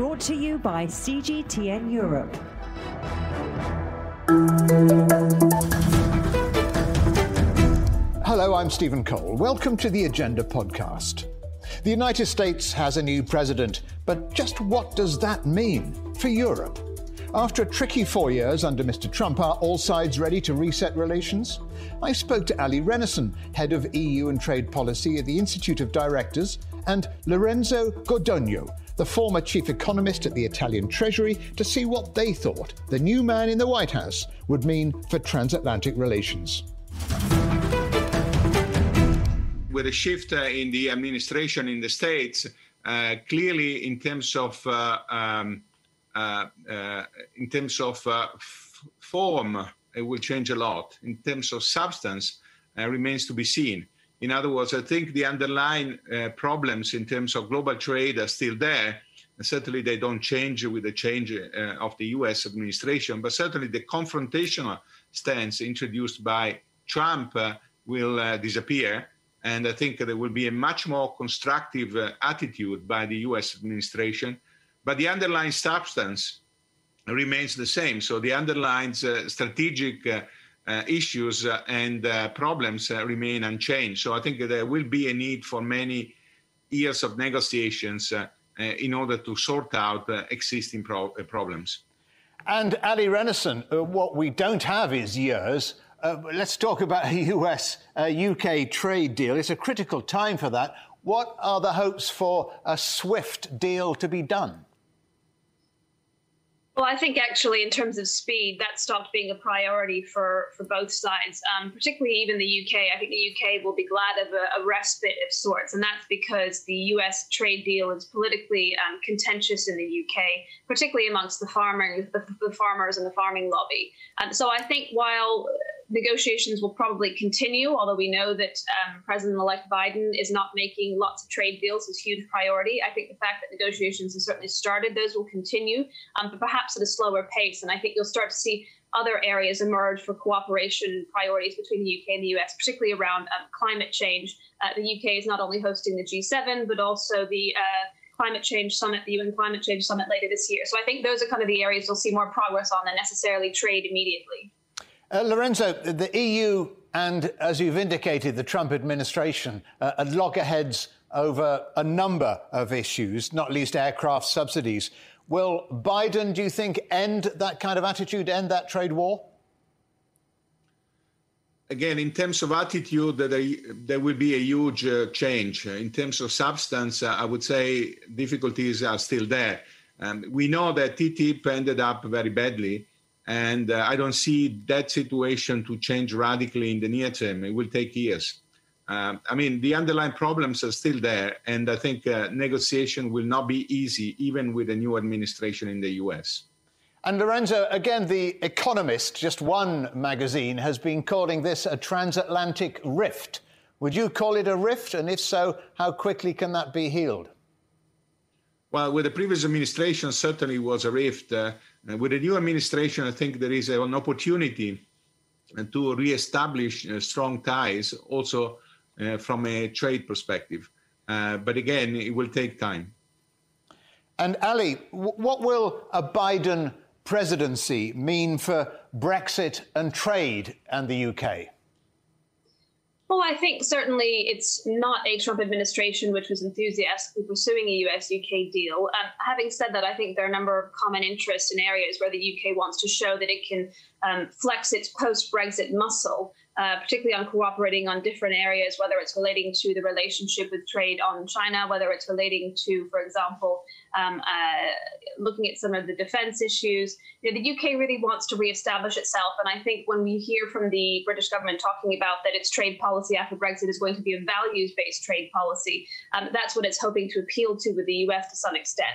brought to you by CGTN Europe. Hello, I'm Stephen Cole. Welcome to the Agenda podcast. The United States has a new president, but just what does that mean for Europe? After a tricky 4 years under Mr. Trump, are all sides ready to reset relations? I spoke to Allie Renison, head of EU and trade policy at the Institute of Directors, and Lorenzo Codogno, the former chief economist at the Italian Treasury, to see what they thought the new man in the White House would mean for transatlantic relations. With a shift in the administration in the States, clearly in terms of form, it will change a lot. In terms of substance, remains to be seen. In other words, I think the underlying problems in terms of global trade are still there. And certainly they don't change with the change of the US administration, but certainly the confrontational stance introduced by Trump will disappear. And I think there will be a much more constructive attitude by the US administration. But the underlying substance remains the same. So the underlying strategic issues and problems remain unchanged. So I think there will be a need for many years of negotiations in order to sort out existing problems. And Allie Renison, what we don't have is years. Let's talk about a US-UK trade deal. It's a critical time for that. What are the hopes for a swift deal to be done? Well, I think actually in terms of speed, that stopped being a priority for both sides, particularly even the UK. I think the UK will be glad of a respite of sorts, and that's because the US trade deal is politically contentious in the UK, particularly amongst the farmers and the farming lobby. So I think while negotiations will probably continue, although we know that President-elect Biden is not making lots of trade deals as a huge priority. I think the fact that negotiations have certainly started, those will continue, but perhaps at a slower pace. And I think you'll start to see other areas emerge for cooperation priorities between the UK and the US, particularly around climate change. The UK is not only hosting the G7, but also the Climate Change Summit, the UN Climate Change Summit later this year. So I think those are kind of the areas you'll see more progress on than necessarily trade immediately. Lorenzo, the EU and, as you've indicated, the Trump administration are loggerheads over a number of issues, not least aircraft subsidies. Will Biden, do you think, end that kind of attitude, end that trade war? Again, in terms of attitude, there will be a huge change. In terms of substance, I would say difficulties are still there. We know that TTIP ended up very badly. And I don't see that situation to change radically in the near term. It will take years. I mean, the underlying problems are still there. And I think negotiation will not be easy, even with a new administration in the US. And Lorenzo, again, The Economist, just one magazine, has been calling this a transatlantic rift. Would you call it a rift? And if so, how quickly can that be healed? Well, with the previous administration, certainly was a rift. With the new administration, I think there is an opportunity to reestablish strong ties, also from a trade perspective. But again, it will take time. And Ali, what will a Biden presidency mean for Brexit and trade and the UK? Well, I think certainly it's not a Trump administration which was enthusiastically pursuing a US-UK deal. Having said that, I think there are a number of common interests in areas where the UK wants to show that it can flex its post-Brexit muscle, particularly on cooperating on different areas, whether it's relating to the relationship with trade on China, whether it's relating to, for example, looking at some of the defense issues. You know, the UK really wants to reestablish itself. And I think when we hear from the British government talking about that its trade policy after Brexit is going to be a values-based trade policy, that's what it's hoping to appeal to with the US to some extent.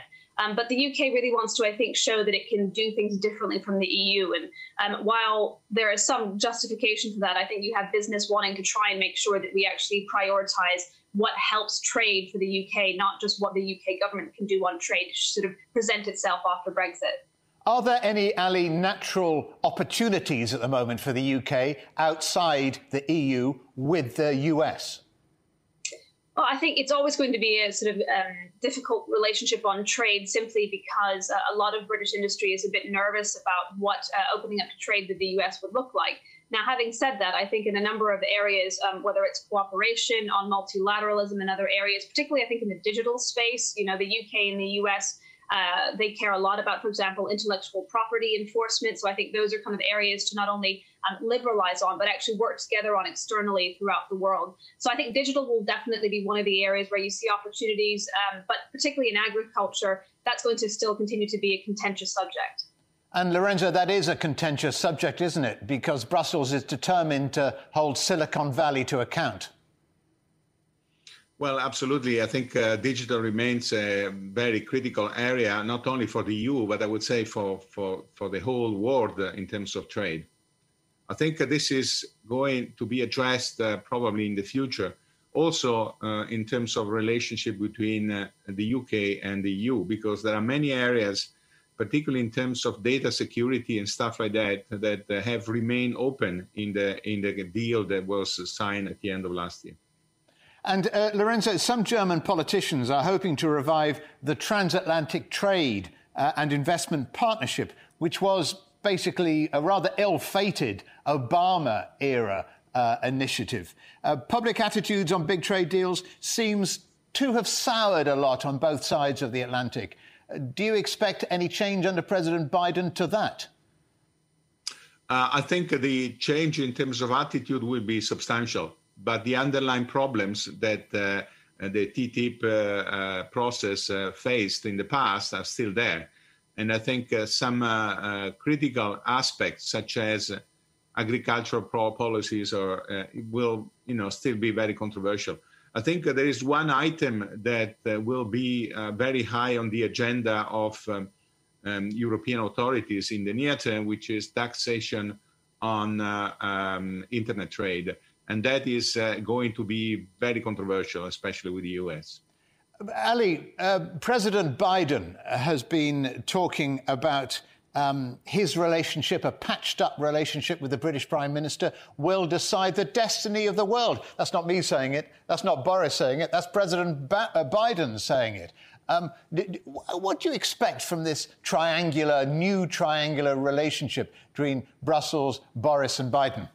But the UK really wants to, I think, show that it can do things differently from the EU. And while there is some justification for that, I think you have business wanting to try and make sure that we actually prioritize what helps trade for the UK, not just what the UK government can do on trade to sort of present itself after Brexit. Are there any, Ali, natural opportunities at the moment for the UK outside the EU with the US? Well, I think it's always going to be a sort of difficult relationship on trade, simply because a lot of British industry is a bit nervous about what opening up to trade with the U.S. would look like. Now, having said that, I think in a number of areas, whether it's cooperation on multilateralism and other areas, particularly I think in the digital space, you know, the UK and the U.S., they care a lot about, for example, intellectual property enforcement. So I think those are kind of areas to not only liberalize on, but actually work together on externally throughout the world. So I think digital will definitely be one of the areas where you see opportunities, but particularly in agriculture, that's going to still continue to be a contentious subject. And Lorenzo, that is a contentious subject, isn't it? Because Brussels is determined to hold Silicon Valley to account. Well, absolutely. I think digital remains a very critical area, not only for the EU, but I would say for the whole world in terms of trade. I think this is going to be addressed probably in the future, also in terms of relationship between the UK and the EU, because there are many areas, particularly in terms of data security and stuff like that, that have remained open in the deal that was signed at the end of last year. And Lorenzo, some German politicians are hoping to revive the Transatlantic Trade and Investment Partnership, which was basically a rather ill-fated Obama-era initiative. Public attitudes on big trade deals seems to have soured a lot on both sides of the Atlantic. Do you expect any change under President Biden to that? I think the change in terms of attitude will be substantial. But the underlying problems that the TTIP process faced in the past are still there. And I think some critical aspects, such as agricultural policies, or will, you know, still be very controversial. I think there is one item that will be very high on the agenda of European authorities in the near term, which is taxation on internet trade. And that is going to be very controversial, especially with the US. Ali, President Biden has been talking about his relationship, a patched-up relationship with the British Prime Minister, will decide the destiny of the world. That's not me saying it. That's not Boris saying it. That's President Biden saying it. What do you expect from this new triangular relationship between Brussels, Boris and Biden?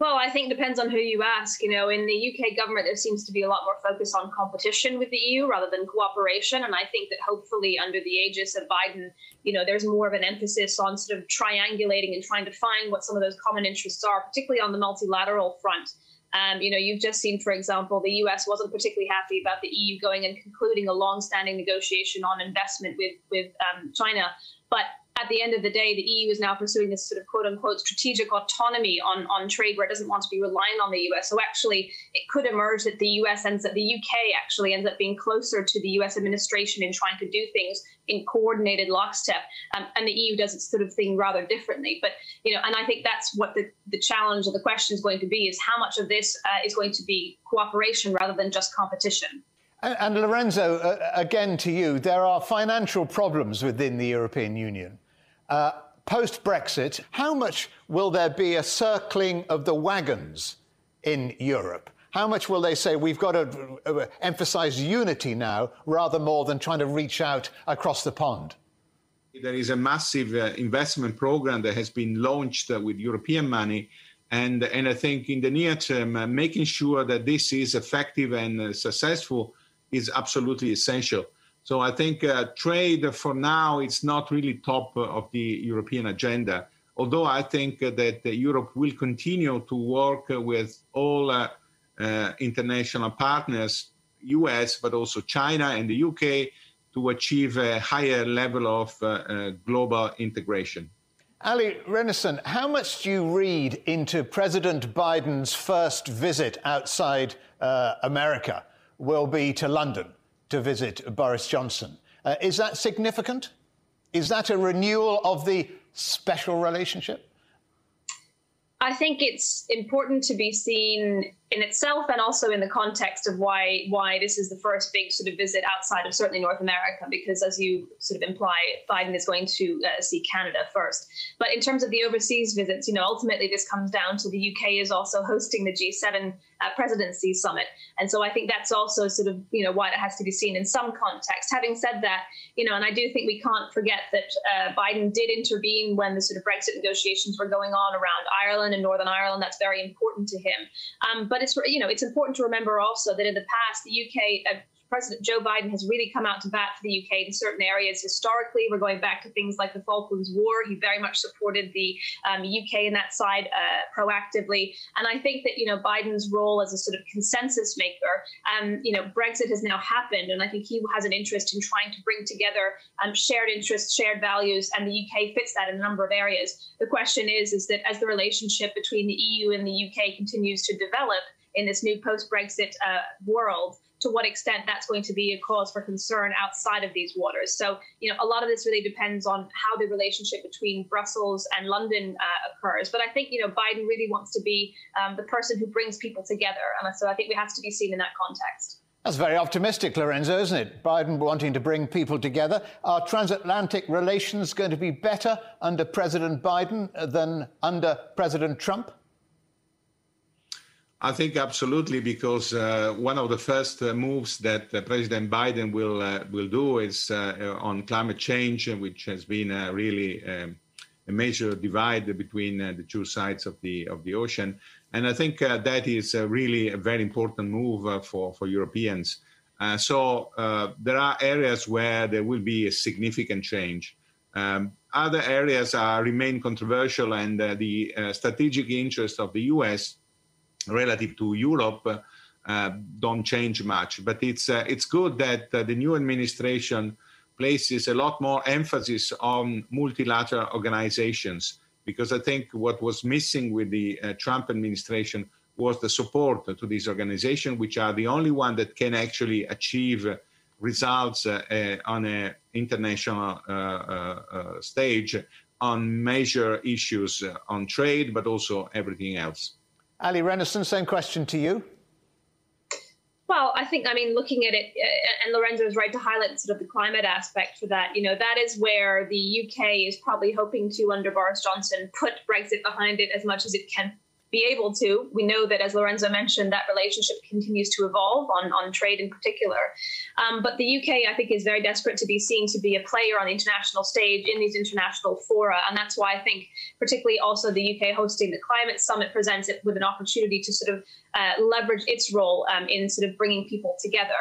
Well, I think it depends on who you ask. You know, in the UK government, there seems to be a lot more focus on competition with the EU rather than cooperation. And I think that hopefully under the aegis of Biden, you know, there's more of an emphasis on sort of triangulating and trying to find what some of those common interests are, particularly on the multilateral front. You know, you've just seen, for example, the US wasn't particularly happy about the EU going and concluding a long-standing negotiation on investment with China. But at the end of the day, the EU is now pursuing this sort of quote-unquote strategic autonomy on trade, where it doesn't want to be reliant on the US. So actually, it could emerge that the UK actually ends up being closer to the US administration in trying to do things in coordinated lockstep, and the EU does its sort of thing rather differently. But, you know, and I think that's what the challenge or the question is going to be, is how much of this is going to be cooperation rather than just competition. And Lorenzo, again to you, there are financial problems within the European Union. Post-Brexit, how much will there be a circling of the wagons in Europe? How much will they say, we've got to emphasize unity now, rather more than trying to reach out across the pond? There is a massive investment program that has been launched with European money. And I think in the near term, making sure that this is effective and successful is absolutely essential. So I think trade for now, it's not really top of the European agenda, although I think that Europe will continue to work with all international partners, US, but also China and the UK, to achieve a higher level of global integration. Allie Renison, how much do you read into President Biden's first visit outside America will be to London? To visit Boris Johnson. Is that significant? Is that a renewal of the special relationship? I think it's important to be seen in itself, and also in the context of why this is the first big sort of visit outside of certainly North America, because as you sort of imply, Biden is going to see Canada first. But in terms of the overseas visits, you know, ultimately this comes down to the UK is also hosting the G7 presidency summit. And so I think that's also sort of, you know, why it has to be seen in some context. Having said that, you know, and I do think we can't forget that Biden did intervene when the sort of Brexit negotiations were going on around Ireland and Northern Ireland. That's very important to him. But it's, you know, it's important to remember also that in the past, the UK, President Joe Biden has really come out to bat for the UK in certain areas. Historically, we're going back to things like the Falklands War. He very much supported the UK in that side proactively. And I think that, you know, Biden's role as a sort of consensus maker, you know, Brexit has now happened. And I think he has an interest in trying to bring together shared interests, shared values, and the UK fits that in a number of areas. The question is that as the relationship between the EU and the UK continues to develop in this new post-Brexit world, to what extent that's going to be a cause for concern outside of these waters. So, you know, a lot of this really depends on how the relationship between Brussels and London occurs. But I think, you know, Biden really wants to be the person who brings people together. And so I think it has to be seen in that context. That's very optimistic, Lorenzo, isn't it? Biden wanting to bring people together. Are transatlantic relations going to be better under President Biden than under President Trump? I think absolutely, because one of the first moves that President Biden will do is on climate change, which has been really a major divide between the two sides of the ocean. And I think that is really a very important move for Europeans. So there are areas where there will be a significant change. Other areas remain controversial, and the strategic interest of the U.S. relative to Europe don't change much. But it's good that the new administration places a lot more emphasis on multilateral organizations, because I think what was missing with the Trump administration was the support to these organizations, which are the only one that can actually achieve results on an international stage on major issues on trade, but also everything else. Allie Renison, same question to you. Well, I think, I mean, looking at it, and Lorenzo is right to highlight sort of the climate aspect for that, you know, that is where the UK is probably hoping to, under Boris Johnson, put Brexit behind it as much as it can be able to. We know that, as Lorenzo mentioned, that relationship continues to evolve on trade in particular. But the UK, I think, is very desperate to be seen to be a player on the international stage in these international fora. And that's why I think particularly also the UK hosting the climate summit presents it with an opportunity to sort of leverage its role in sort of bringing people together.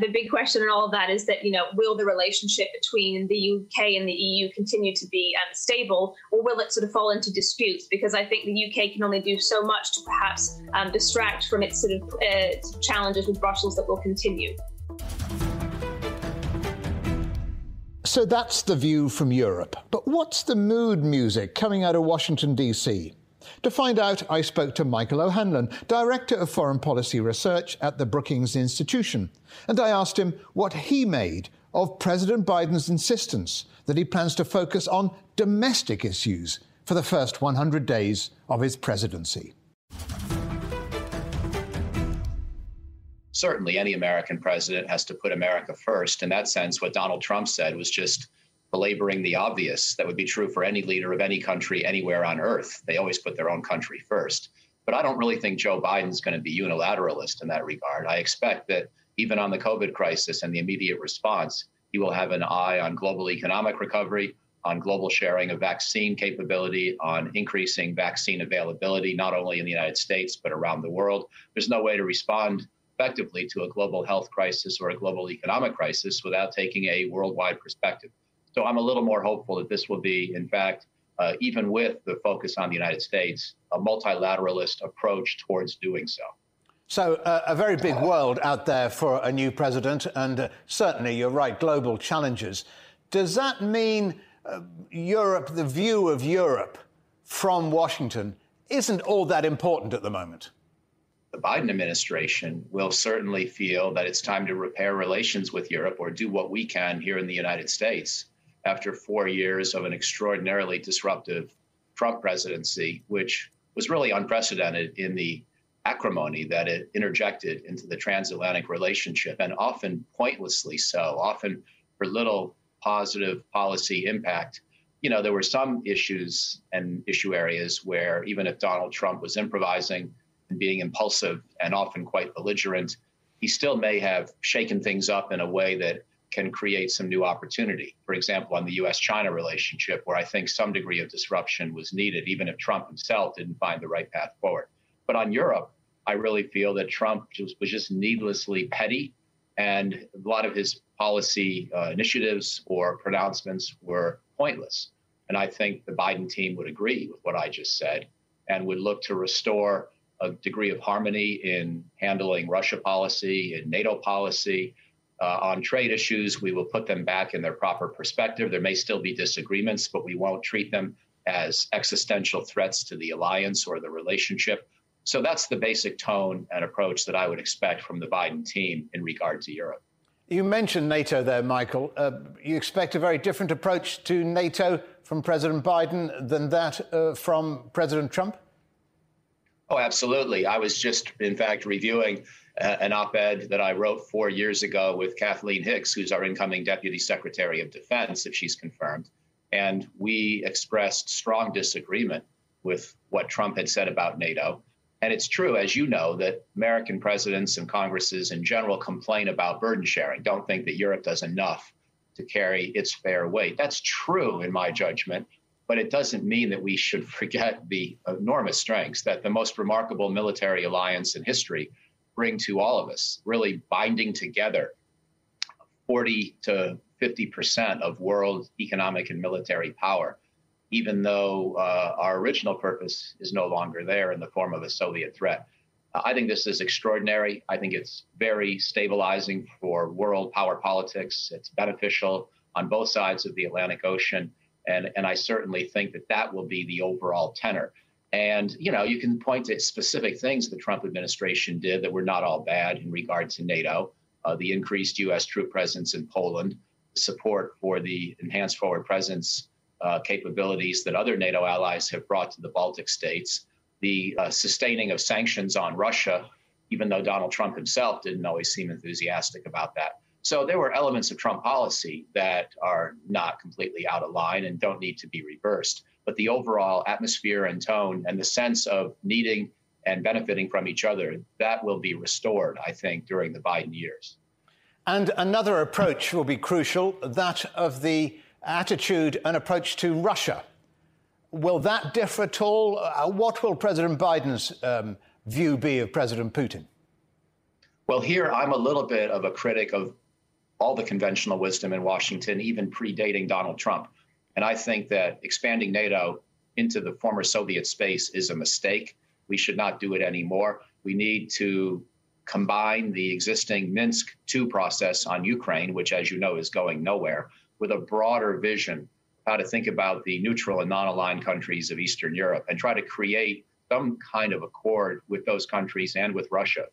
The big question in all of that is that, you know, will the relationship between the UK and the EU continue to be stable, or will it sort of fall into disputes? Because I think the UK can only do so much to perhaps distract from its sort of challenges with Brussels that will continue. So that's the view from Europe. But what's the mood music coming out of Washington, D.C.? To find out, I spoke to Michael O'Hanlon, Director of Foreign Policy Research at the Brookings Institution, and I asked him what he made of President Biden's insistence that he plans to focus on domestic issues for the first 100 days of his presidency. Certainly, any American president has to put America first. In that sense, what Donald Trump said was just belaboring the obvious. That would be true for any leader of any country anywhere on earth. They always put their own country first. But I don't really think Joe Biden's going to be unilateralist in that regard. I expect that even on the COVID crisis and the immediate response, he will have an eye on global economic recovery, on global sharing of vaccine capability, on increasing vaccine availability, not only in the United States, but around the world. There's no way to respond effectively to a global health crisis or a global economic crisis without taking a worldwide perspective. So I'm a little more hopeful that this will be, in fact, even with the focus on the United States, a multilateralist approach towards doing so. So a very big world out there for a new president, and certainly, you're right, global challenges. Does that mean Europe, the view of Europe from Washington, isn't all that important at the moment? The Biden administration will certainly feel that it's time to repair relations with Europe or do what we can here in the United States after 4 years of an extraordinarily disruptive Trump presidency, which was really unprecedented in the acrimony that it interjected into the transatlantic relationship, and often pointlessly so, often for little positive policy impact. You know, there were some issues and issue areas where even if Donald Trump was improvising and being impulsive and often quite belligerent, he still may have shaken things up in a way that can create some new opportunity. For example, on the U.S.-China relationship, where I think some degree of disruption was needed, even if Trump himself didn't find the right path forward. But on Europe, I really feel that Trump was just needlessly petty, and a lot of his policy initiatives or pronouncements were pointless. And I think the Biden team would agree with what I just said and would look to restore a degree of harmony in handling Russia policy, in NATO policy. On trade issues, we will put them back in their proper perspective. There may still be disagreements, but we won't treat them as existential threats to the alliance or the relationship. So that's the basic tone and approach that I would expect from the Biden team in regard to Europe. You mentioned NATO there, Michael. You expect a very different approach to NATO from President Biden than that from President Trump? Oh, absolutely. I was just, in fact, reviewing an op-ed that I wrote 4 years ago with Kathleen Hicks, who's our incoming Deputy Secretary of Defense, if she's confirmed. And we expressed strong disagreement with what Trump had said about NATO. And it's true, as you know, that American presidents and Congresses in general complain about burden sharing, don't think that Europe does enough to carry its fair weight. That's true, in my judgment, but it doesn't mean that we should forget the enormous strengths that the most remarkable military alliance in history bring to all of us, really binding together 40 to 50% of world economic and military power, even though our original purpose is no longer there in the form of a Soviet threat. I think this is extraordinary. I think it's very stabilizing for world power politics. It's beneficial on both sides of the Atlantic Ocean. And I certainly think that that will be the overall tenor. And, you know, you can point to specific things the Trump administration did that were not all bad in regard to NATO, the increased U.S. troop presence in Poland, support for the enhanced forward presence capabilities that other NATO allies have brought to the Baltic states, the sustaining of sanctions on Russia, even though Donald Trump himself didn't always seem enthusiastic about that. So there were elements of Trump policy that are not completely out of line and don't need to be reversed. But the overall atmosphere and tone and the sense of needing and benefiting from each other, that will be restored, I think, during the Biden years. And another approach will be crucial, that of the attitude and approach to Russia. Will that differ at all? What will President Biden's view be of President Putin? Well, here I'm a little bit of a critic of all the conventional wisdom in Washington, even predating Donald Trump. And I think that expanding NATO into the former Soviet space is a mistake. We should not do it anymore. We need to combine the existing Minsk II process on Ukraine, which, as you know, is going nowhere, with a broader vision how to think about the neutral and non-aligned countries of Eastern Europe and try to create some kind of accord with those countries and with Russia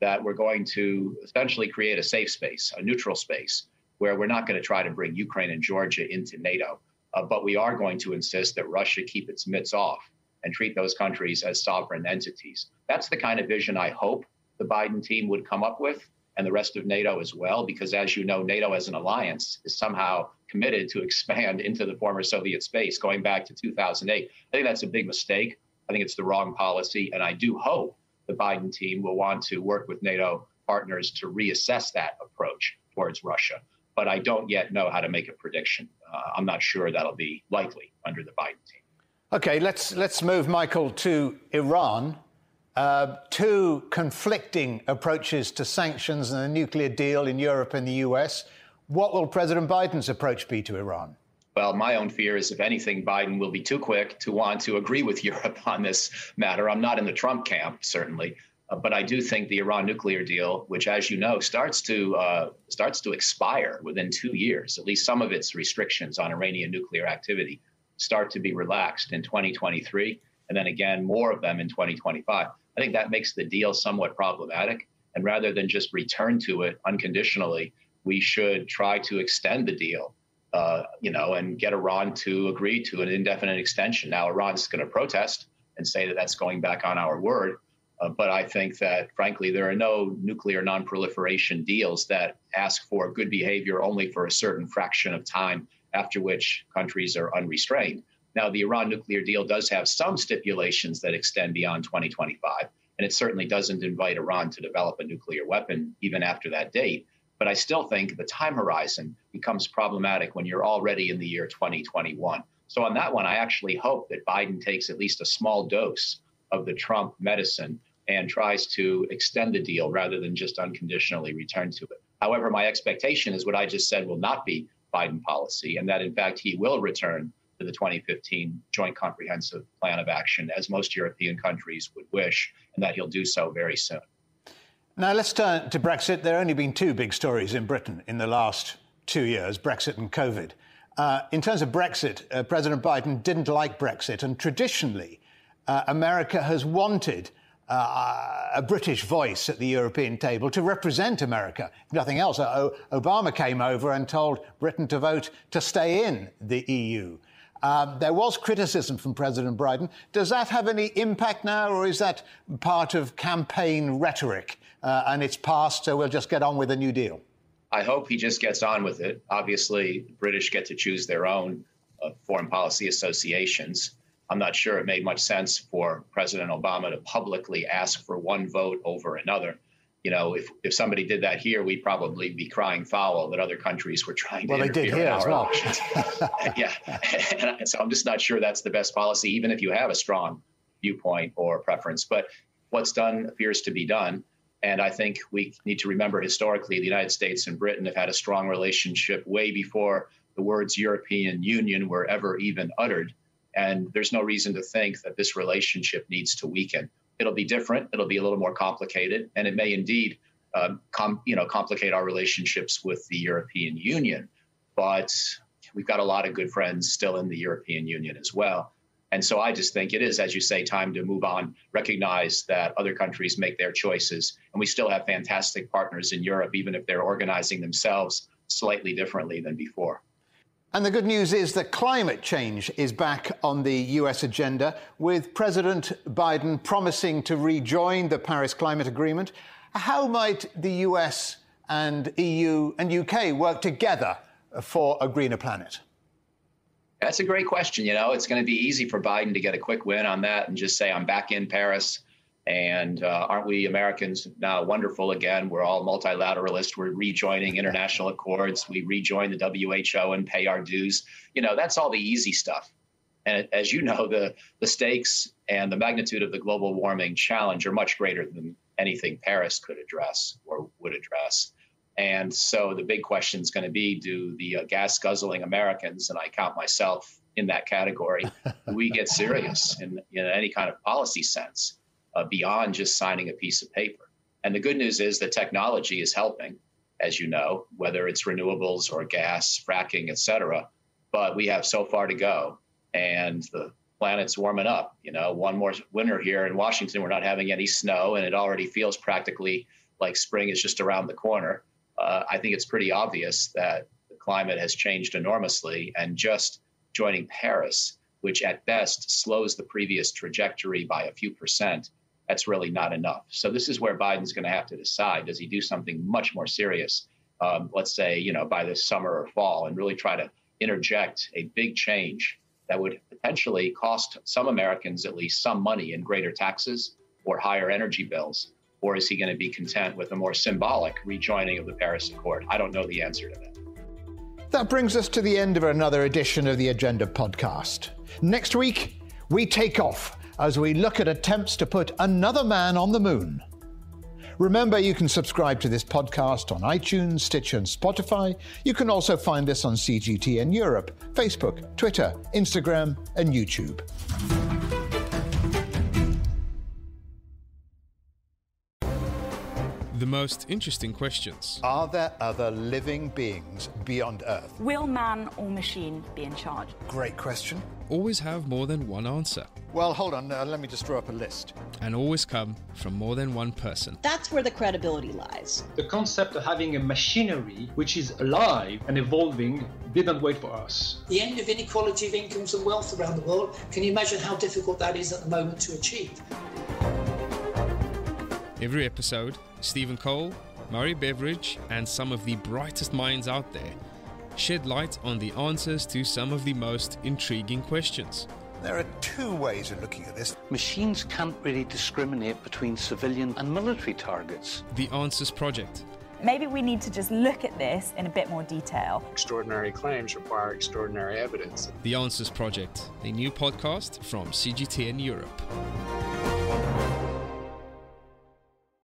that we're going to essentially create a safe space, a neutral space, where we're not going to try to bring Ukraine and Georgia into NATO. But we are going to insist that Russia keep its mitts off and treat those countries as sovereign entities. That's the kind of vision I hope the Biden team would come up with, and the rest of NATO as well, because as you know, NATO as an alliance is somehow committed to expand into the former Soviet space going back to 2008. I think that's a big mistake. I think it's the wrong policy, and I do hope the Biden team will want to work with NATO partners to reassess that approach towards Russia. But I don't yet know how to make a prediction. I'm not sure that'll be likely under the Biden team. OK, let's move, Michael, to Iran. Two conflicting approaches to sanctions and a nuclear deal in Europe and the US. What will President Biden's approach be to Iran? Well, my own fear is, if anything, Biden will be too quick to want to agree with Europe on this matter. I'm not in the Trump camp, certainly, but I do think the Iran nuclear deal, which, as you know, starts to expire within 2 years, at least some of its restrictions on Iranian nuclear activity start to be relaxed in 2023, and then again, more of them in 2025. I think that makes the deal somewhat problematic. And rather than just return to it unconditionally, we should try to extend the deal, and get Iran to agree to an indefinite extension. Now, Iran's going to protest and say that that's going back on our word. But I think that, frankly, there are no nuclear non-proliferation deals that ask for good behavior only for a certain fraction of time, after which countries are unrestrained. Now, the Iran nuclear deal does have some stipulations that extend beyond 2025, and it certainly doesn't invite Iran to develop a nuclear weapon even after that date. But I still think the time horizon becomes problematic when you're already in the year 2021. So on that one, I actually hope that Biden takes at least a small dose of the Trump medicine and tries to extend the deal rather than just unconditionally return to it. However, my expectation is what I just said will not be Biden policy, and that, in fact, he will return to the 2015 Joint Comprehensive Plan of Action, as most European countries would wish, and that he'll do so very soon. Now, let's turn to Brexit. There have only been two big stories in Britain in the last 2 years, Brexit and COVID. In terms of Brexit, President Biden didn't like Brexit, and traditionally, America has wanted a British voice at the European table to represent America. If nothing else, Obama came over and told Britain to vote to stay in the EU. There was criticism from President Biden. Does that have any impact now, or is that part of campaign rhetoric and it's past, so we'll just get on with a new deal? I hope he just gets on with it. Obviously, the British get to choose their own foreign policy associations. I'm not sure it made much sense for President Obama to publicly ask for one vote over another. You know, if somebody did that here, we'd probably be crying foul that other countries were trying to interfere in our elections. Yeah. And so I'm just not sure that's the best policy, even if you have a strong viewpoint or preference. But what's done appears to be done. And I think we need to remember historically, the United States and Britain have had a strong relationship way before the words European Union were ever even uttered. And there's no reason to think that this relationship needs to weaken. It'll be different. It'll be a little more complicated. And it may indeed complicate our relationships with the European Union. But we've got a lot of good friends still in the European Union as well. And so I just think it is, as you say, time to move on, recognize that other countries make their choices. And we still have fantastic partners in Europe, even if they're organizing themselves slightly differently than before. And the good news is that climate change is back on the US agenda, with President Biden promising to rejoin the Paris Climate Agreement. How might the US and EU and UK work together for a greener planet? That's a great question. You know, it's going to be easy for Biden to get a quick win on that and just say, I'm back in Paris. And aren't we Americans now wonderful again? We're all multilateralists. We're rejoining international accords. We rejoin the WHO and pay our dues. You know, that's all the easy stuff. And as you know, the stakes and the magnitude of the global warming challenge are much greater than anything Paris could address or would address. And so the big question is going to be, do the gas-guzzling Americans, and I count myself in that category, do we get serious in any kind of policy sense? Beyond just signing a piece of paper. And the good news is that technology is helping, as you know, whether it's renewables or gas, fracking, et cetera. But we have so far to go, and the planet's warming up. You know, one more winter here in Washington, we're not having any snow, and it already feels practically like spring is just around the corner. I think it's pretty obvious that the climate has changed enormously, and just joining Paris, which at best slows the previous trajectory by a few percent, that's really not enough. So this is where Biden's going to have to decide, does he do something much more serious, let's say, you know, by this summer or fall, and really try to interject a big change that would potentially cost some Americans at least some money in greater taxes or higher energy bills? Or is he going to be content with a more symbolic rejoining of the Paris Accord? I don't know the answer to that. That brings us to the end of another edition of the Agenda podcast. Next week, we take off as we look at attempts to put another man on the moon. Remember, you can subscribe to this podcast on iTunes, Stitcher, and Spotify. You can also find us on CGTN Europe, Facebook, Twitter, Instagram, and YouTube. The most interesting questions. Are there other living beings beyond Earth? Will man or machine be in charge? Great question. Always have more than one answer. Well, hold on, let me just draw up a list. And always come from more than one person. That's where the credibility lies. The concept of having a machinery which is alive and evolving didn't wait for us. The end of inequality of incomes and wealth around the world, can you imagine how difficult that is at the moment to achieve? Every episode, Stephen Cole, Murray Beveridge, and some of the brightest minds out there shed light on the answers to some of the most intriguing questions. There are two ways of looking at this. Machines can't really discriminate between civilian and military targets. The Answers Project. Maybe we need to just look at this in a bit more detail. Extraordinary claims require extraordinary evidence. The Answers Project, a new podcast from CGTN Europe.